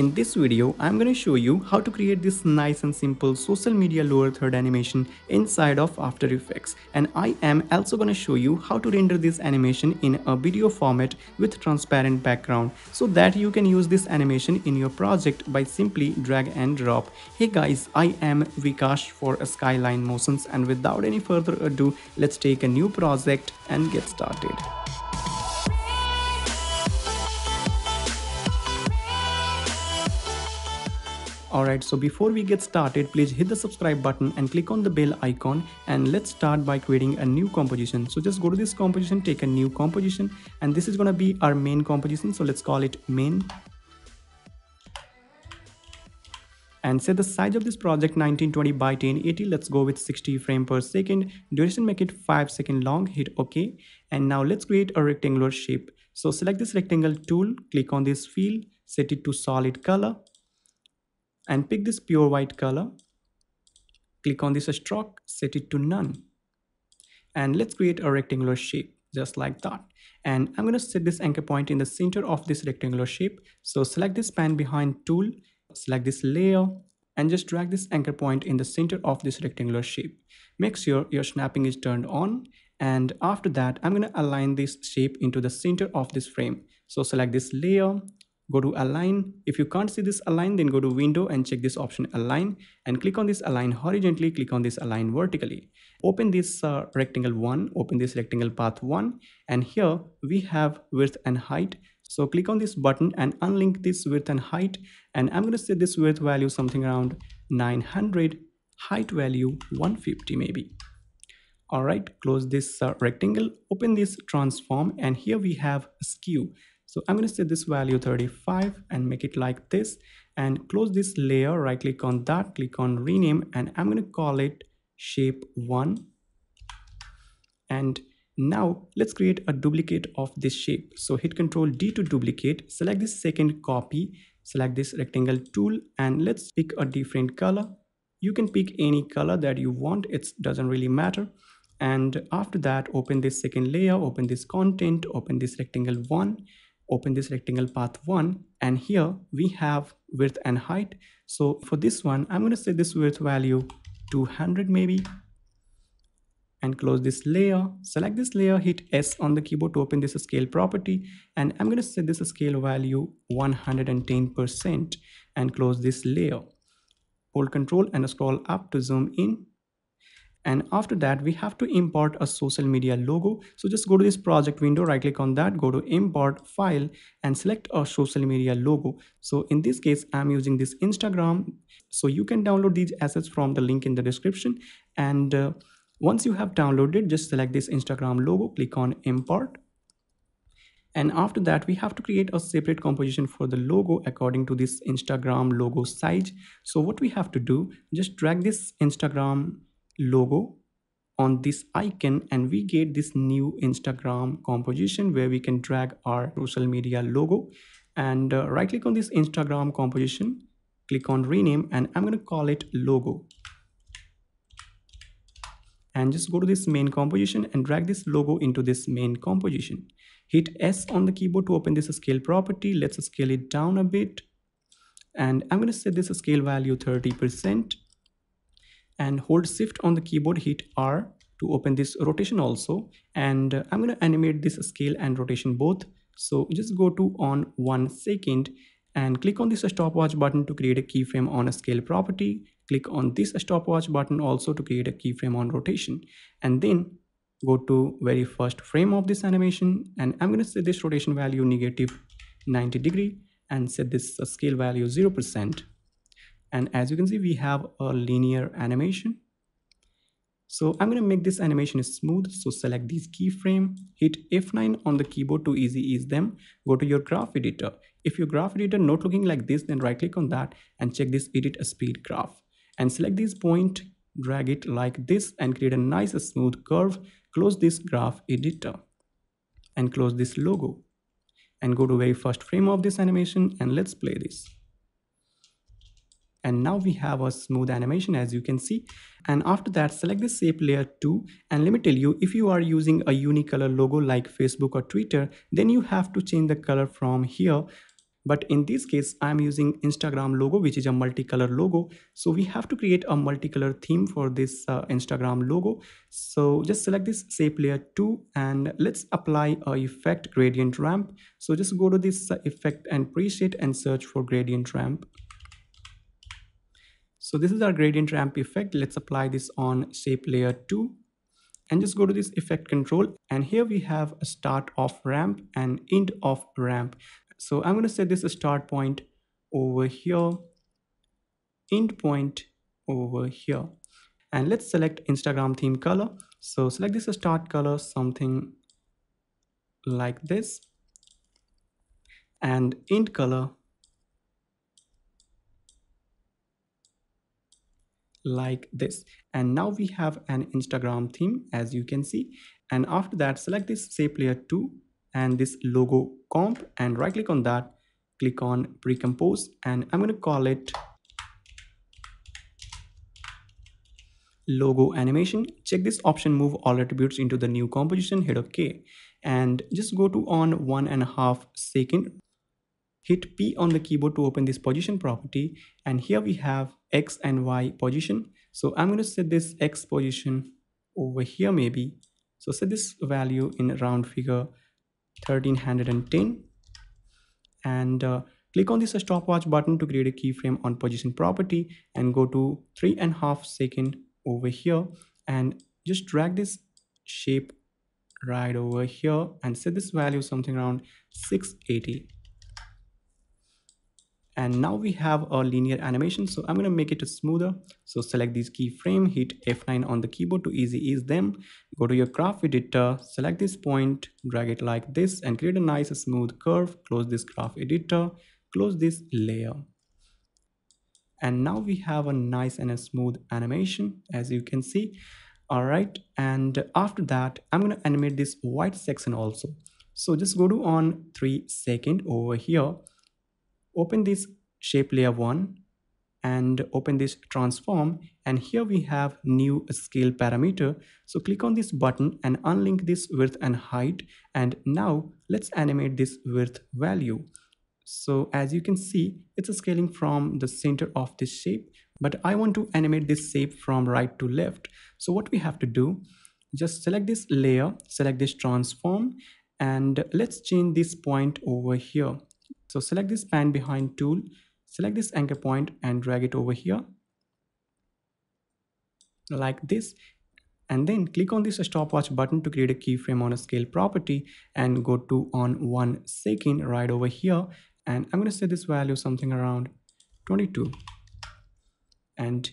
In this video, I'm going to show you how to create this nice and simple social media lower third animation inside of After Effects, and I am also going to show you how to render this animation in a video format with transparent background so that you can use this animation in your project by simply drag and drop. Hey guys, I am Vikash for Skyline Motions, and without any further ado, let's take a new project and get started. Alright, so before we get started, please hit the subscribe button and click on the bell icon, and let's start by creating a new composition. So just go to this composition, take a new composition, and this is gonna be our main composition, so let's call it main. And set the size of this project 1920 by 1080, let's go with 60 frames per second, duration make it 5 seconds long, hit OK. And now let's create a rectangular shape. So select this rectangle tool, click on this field, set it to solid color, and pick this pure white color, click on this stroke, set it to none, and let's create a rectangular shape just like that. And I'm going to set this anchor point in the center of this rectangular shape, so select this pan behind tool, select this layer, and just drag this anchor point in the center of this rectangular shape. Make sure your snapping is turned on, and after that I'm going to align this shape into the center of this frame. So select this layer, go to align. If you can't see this align, then go to window and check this option align, and click on this align horizontally, click on this align vertically. Open this rectangle 1, open this rectangle path 1, and here we have width and height. So click on this button and unlink this width and height, and I'm going to set this width value something around 900, height value 150 maybe. Alright, close this rectangle, open this transform, and here we have skew. So I'm going to set this value 35 and make it like this, and close this layer, right click on that, click on rename, and I'm going to call it shape 1. And now let's create a duplicate of this shape. So hit Ctrl D to duplicate, select this second copy, select this rectangle tool, and let's pick a different color. You can pick any color that you want, it doesn't really matter. And after that, open this second layer, open this content, open this rectangle 1, open this rectangle path 1, and here we have width and height. So for this one, I'm going to set this width value 200 maybe, and close this layer, select this layer, hit S on the keyboard to open this scale property, and I'm going to set this scale value 110%, and close this layer, hold Control and scroll up to zoom in. And after that, we have to import a social media logo. So just go to this project window, right click on that, go to import file, and select a social media logo. So in this case, I'm using this Instagram. So you can download these assets from the link in the description. And once you have downloaded, just select this Instagram logo, click on import. And after that, we have to create a separate composition for the logo according to this Instagram logo size. So what we have to do, just drag this Instagram logo on this icon, and we get this new Instagram composition where we can drag our social media logo. And right click on this Instagram composition, click on rename, and I'm going to call it logo, and just go to this main composition and drag this logo into this main composition. Hit S on the keyboard to open this scale property, let's scale it down a bit, and I'm going to set this scale value 30%, and hold shift on the keyboard, hit R to open this rotation also, and I'm going to animate this scale and rotation both. So just go to on 1 second and click on this stopwatch button to create a keyframe on a scale property, click on this stopwatch button also to create a keyframe on rotation, and then go to very first frame of this animation, and I'm going to set this rotation value -90 degrees and set this scale value 0%. And as you can see, we have a linear animation. So I'm going to make this animation smooth. So select these keyframe, hit F9 on the keyboard to easy ease them. Go to your graph editor. If your graph editor not looking like this, then right click on that and check this edit speed graph. And select this point, drag it like this, and create a nice smooth curve. Close this graph editor and close this logo. And go to very first frame of this animation, and let's play this. And now we have a smooth animation, as you can see. And after that, select the shape layer 2, and let me tell you, if you are using a unicolor logo like Facebook or Twitter, then you have to change the color from here But in this case, I'm using Instagram logo, which is a multicolor logo. So we have to create a multicolor theme for this Instagram logo. So just select this shape layer 2 and let's apply a effect gradient ramp. So just go to this effect and preset and search for gradient ramp. So this is our gradient ramp effect. Let's apply this on shape layer 2. And just go to this effect control, and here we have a start of ramp and end of ramp. So I'm going to set this start point over here, end point over here, and let's select Instagram theme color. So select this start color, something like this, and end color like this. And now we have an Instagram theme, as you can see. And after that, select this shape layer 2 and this logo comp and right click on that, click on pre-compose, and I'm going to call it logo animation. Check this option, move all attributes into the new composition, hit OK, and just go to on 1.5 second. Hit P on the keyboard to open this position property, and here we have X and Y position. So I'm going to set this X position over here maybe. So set this value in round figure 1310, and click on this stopwatch button to create a keyframe on position property, and go to 3.5 second over here and just drag this shape right over here and set this value something around 680. And now we have a linear animation. So I'm going to make it smoother. So select this keyframe, hit F9 on the keyboard to easy ease them. Go to your graph editor, select this point, drag it like this and create a nice smooth curve. Close this graph editor, close this layer. And now we have a nice and a smooth animation, as you can see. All right. And after that, I'm going to animate this white section also. So just go to on 3 second over here. Open this shape layer 1 and open this transform, and here we have new scale parameter. So click on this button and unlink this width and height, and now let's animate this width value. So as you can see, it's scaling from the center of this shape, but I want to animate this shape from right to left. So what we have to do, just select this layer, select this transform, and let's change this point over here. So select this pan behind tool, select this anchor point and drag it over here like this, and then click on this stopwatch button to create a keyframe on a scale property, and go to on 1 second right over here, and I'm going to set this value something around 22, and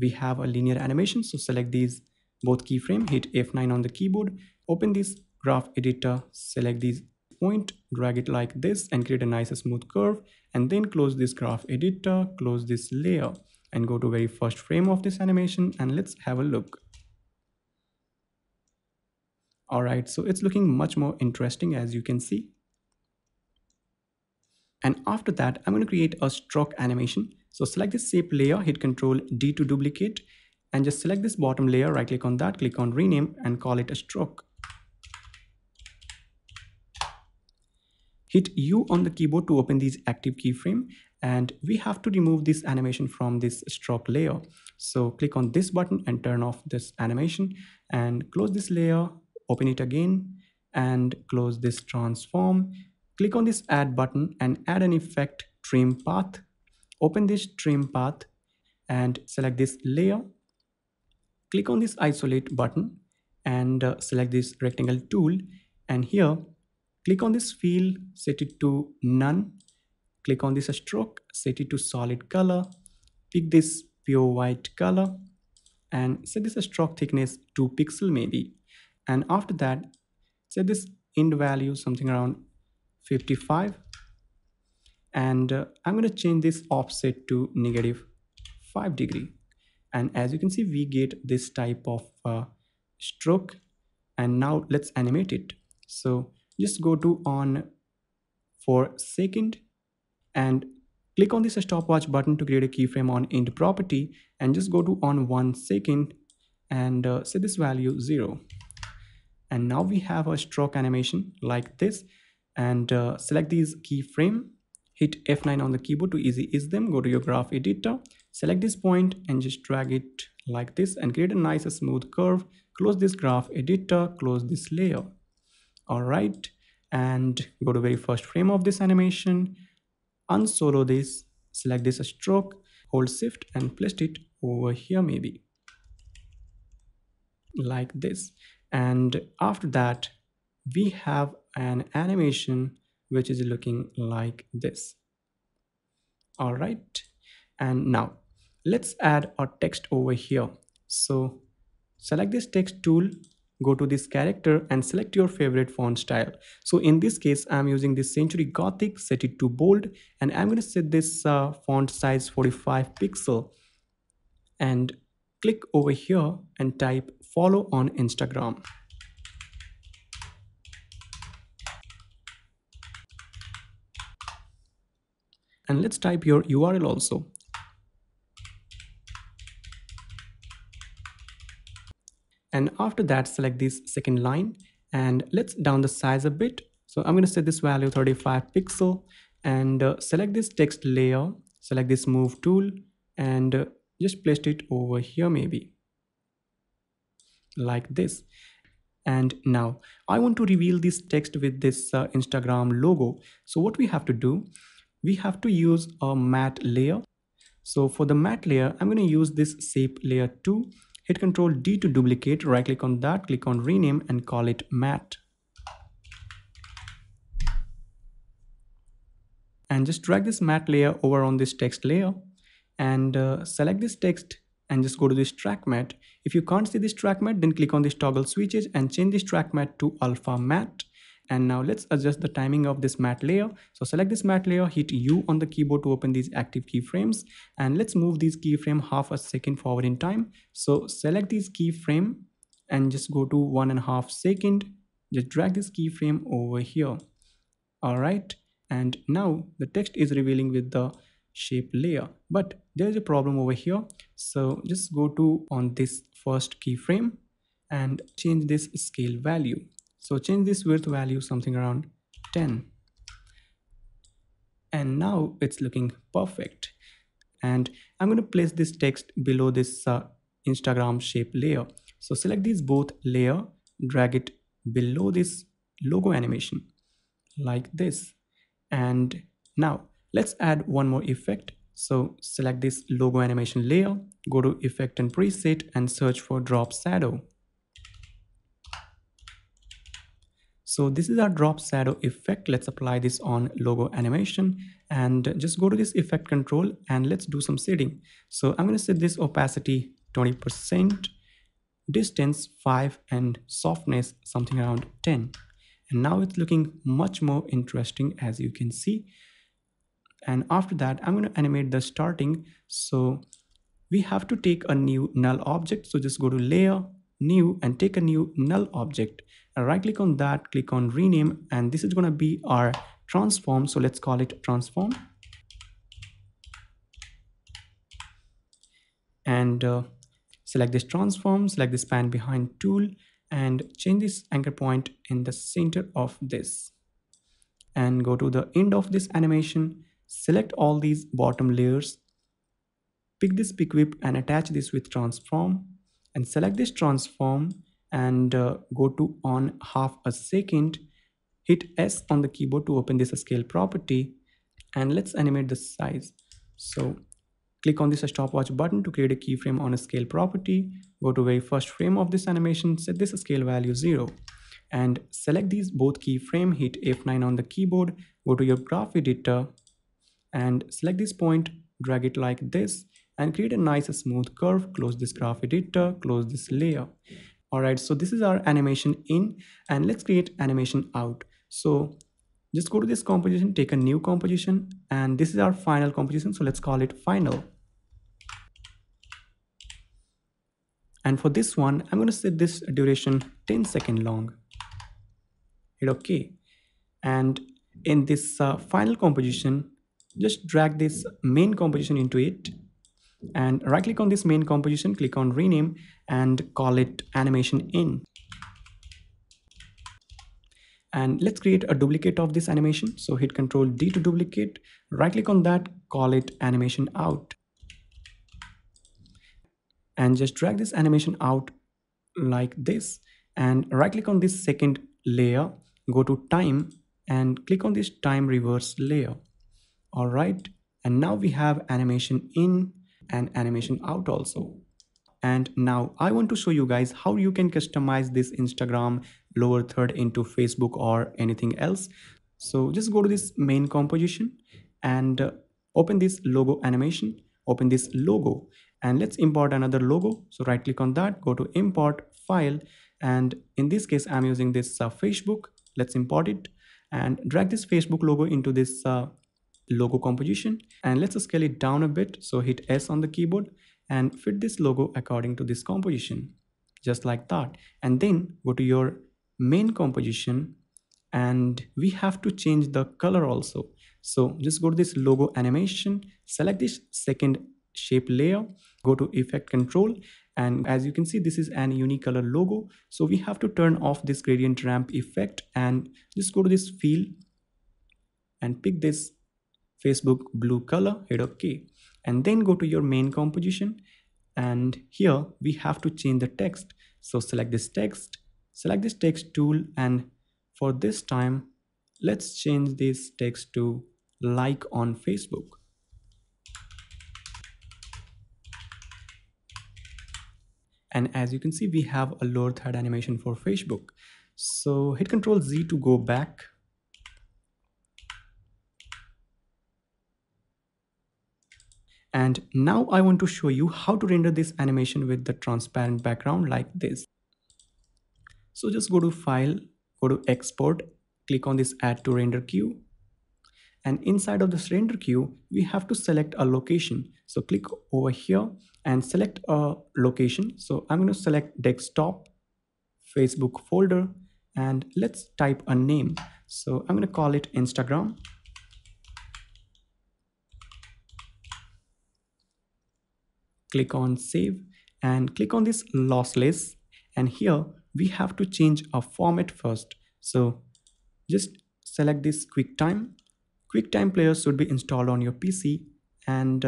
we have a linear animation. So select these both keyframe, hit F9 on the keyboard, open this graph editor, select these point, drag it like this and create a nice smooth curve, and then close this graph editor, close this layer, and go to very first frame of this animation and let's have a look. All right, so it's looking much more interesting, as you can see. And after that, I'm going to create a stroke animation. So select this shape layer, hit Ctrl D to duplicate, and just select this bottom layer, right click on that, click on rename and call it a stroke. Hit U on the keyboard to open these active keyframe, and we have to remove this animation from this stroke layer. So click on this button and turn off this animation, and close this layer, open it again and close this transform. Click on this add button and add an effect trim path. Open this trim path and select this layer. Click on this isolate button and select this rectangle tool, and here click on this field, set it to none. Click on this stroke, set it to solid color. Pick this pure white color and set this stroke thickness 2 pixel maybe. And after that, set this end value something around 55. And I'm going to change this offset to -5 degree. And as you can see, we get this type of stroke. And now let's animate it. So just go to on 4 second and click on this stopwatch button to create a keyframe on end property, and just go to on 1 second and set this value 0. And now we have a stroke animation like this, and select these keyframe, hit F9 on the keyboard to easy ease them. Go to your graph editor, select this point and just drag it like this and create a nice smooth curve. Close this graph editor, close this layer. All right, and go to very first frame of this animation, unsolo this, select this stroke, hold shift and place it over here maybe like this. And after that we have an animation which is looking like this. All right, and now let's add our text over here. So select this text tool, go to this character and select your favorite font style. So in this case I'm using this Century Gothic, set it to bold, and I'm going to set this font size 45 pixel and click over here and type follow on Instagram. And let's type your URL also. And after that select this second line and let's down the size a bit. So I'm going to set this value 35 pixel and select this text layer, select this move tool and just placed it over here maybe like this. And now I want to reveal this text with this Instagram logo. So what we have to do, we have to use a matte layer. So for the matte layer I'm going to use this shape layer 2. Hit Ctrl D to duplicate, right click on that, click on rename and call it matte. And just drag this matte layer over on this text layer and select this text and just go to this track matte. If you can't see this track matte then click on this toggle switches and change this track matte to alpha matte. And now let's adjust the timing of this matte layer. So select this matte layer, hit U on the keyboard to open these active keyframes and let's move these keyframe half a second forward in time. So select this keyframe and just go to 1.5 seconds. Just drag this keyframe over here. All right, and now the text is revealing with the shape layer, but there is a problem over here. So just go to on this first keyframe and change this scale value. So change this width value something around 10. And now it's looking perfect. And I'm going to place this text below this Instagram shape layer. So select these both layer, drag it below this logo animation like this. And now let's add one more effect. So select this logo animation layer, go to effect and preset and search for drop shadow. So this is our drop shadow effect. Let's apply this on logo animation and just go to this effect control and let's do some shading. So I'm going to set this opacity 20%, distance 5 and softness something around 10. And now it's looking much more interesting as you can see. And after that I'm going to animate the starting. So we have to take a new null object. So just go to layer, new and take a new null object. Right click on that, click on rename and this is going to be our transform. So let's call it transform. And select this transform, select this pan behind tool and change this anchor point in the center of this and go to the end of this animation. Select all these bottom layers, pick this pick whip and attach this with transform and select this transform and go to on half a second, hit S on the keyboard to open this scale property and let's animate the size. So click on this stopwatch button to create a keyframe on a scale property, go to very first frame of this animation, set this scale value 0 and select these both keyframe, hit F9 on the keyboard, go to your graph editor and select this point, drag it like this and create a nice smooth curve, close this graph editor, close this layer. Alright, so this is our animation in and let's create animation out. So just go to this composition, take a new composition and this is our final composition. So let's call it final. And for this one, I'm going to set this duration 10-second long. Hit OK. And in this final composition, just drag this main composition into it. And right click on this main composition, click on rename and call it animation in. And let's create a duplicate of this animation. So hit Ctrl D to duplicate, right click on that, call it animation out. And just drag this animation out like this and right click on this second layer, go to time and click on this time reverse layer. All right. And now we have animation in and animation out also. And now I want to show you guys how you can customize this Instagram lower third into Facebook or anything else. So just go to this main composition and open this logo animation, open this logo and let's import another logo. So right click on that, go to import file. And in this case, I'm using this Facebook. Let's import it and drag this Facebook logo into this logo composition. And let's scale it down a bit. So hit S on the keyboard and fit this logo according to this composition, just like that. And then go to your main composition and we have to change the color also. So just go to this logo animation, select this second shape layer, go to effect control. And as you can see, this is an unique color logo. So we have to turn off this gradient ramp effect and just go to this field and pick this Facebook blue color, hit OK. And then go to your main composition. And here we have to change the text. So select this text tool. And for this time, let's change this text to like on Facebook. And as you can see, we have a lower third animation for Facebook. So hit Ctrl Z to go back. And now I want to show you how to render this animation with the transparent background like this. So just go to File, go to Export, click on this Add to Render Queue. And inside of this render queue, we have to select a location. So click over here and select a location. So I'm going to select desktop, Facebook folder, and let's type a name. So I'm going to call it Instagram. Click on save and click on this lossless. And here we have to change our format first. So just select this QuickTime. QuickTime player should be installed on your PC and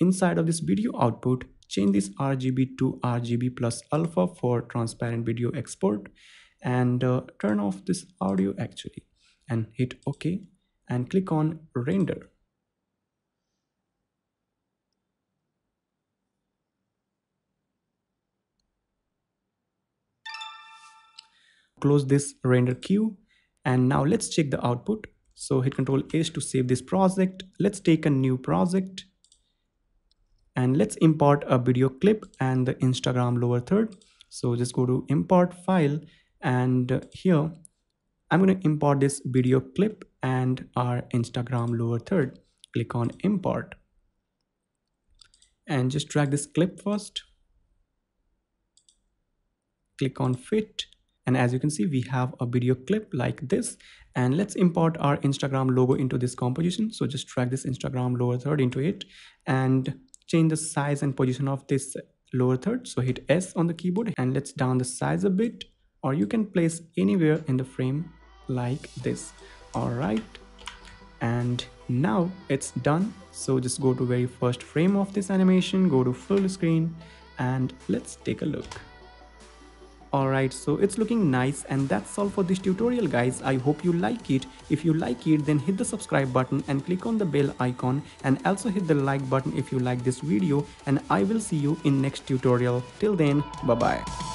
inside of this video output, change this RGB to RGB plus alpha for transparent video export and turn off this audio actually and hit OK and click on render. Close this render queue and now let's check the output. So hit Control H to save this project. Let's take a new project and let's import a video clip and the Instagram lower third. So just go to import file and here I'm going to import this video clip and our Instagram lower third. Click on import and just drag this clip first. Click on fit. And as you can see, we have a video clip like this. And let's import our Instagram logo into this composition. So just drag this Instagram lower third into it and change the size and position of this lower third. So hit S on the keyboard and let's down the size a bit, or you can place anywhere in the frame like this. All right. And now it's done. So just go to very first frame of this animation, go to full screen and let's take a look. Alright, so it's looking nice and that's all for this tutorial guys. I hope you like it. If you like it, then hit the subscribe button and click on the bell icon and also hit the like button if you like this video and I will see you in next tutorial. Till then, bye bye.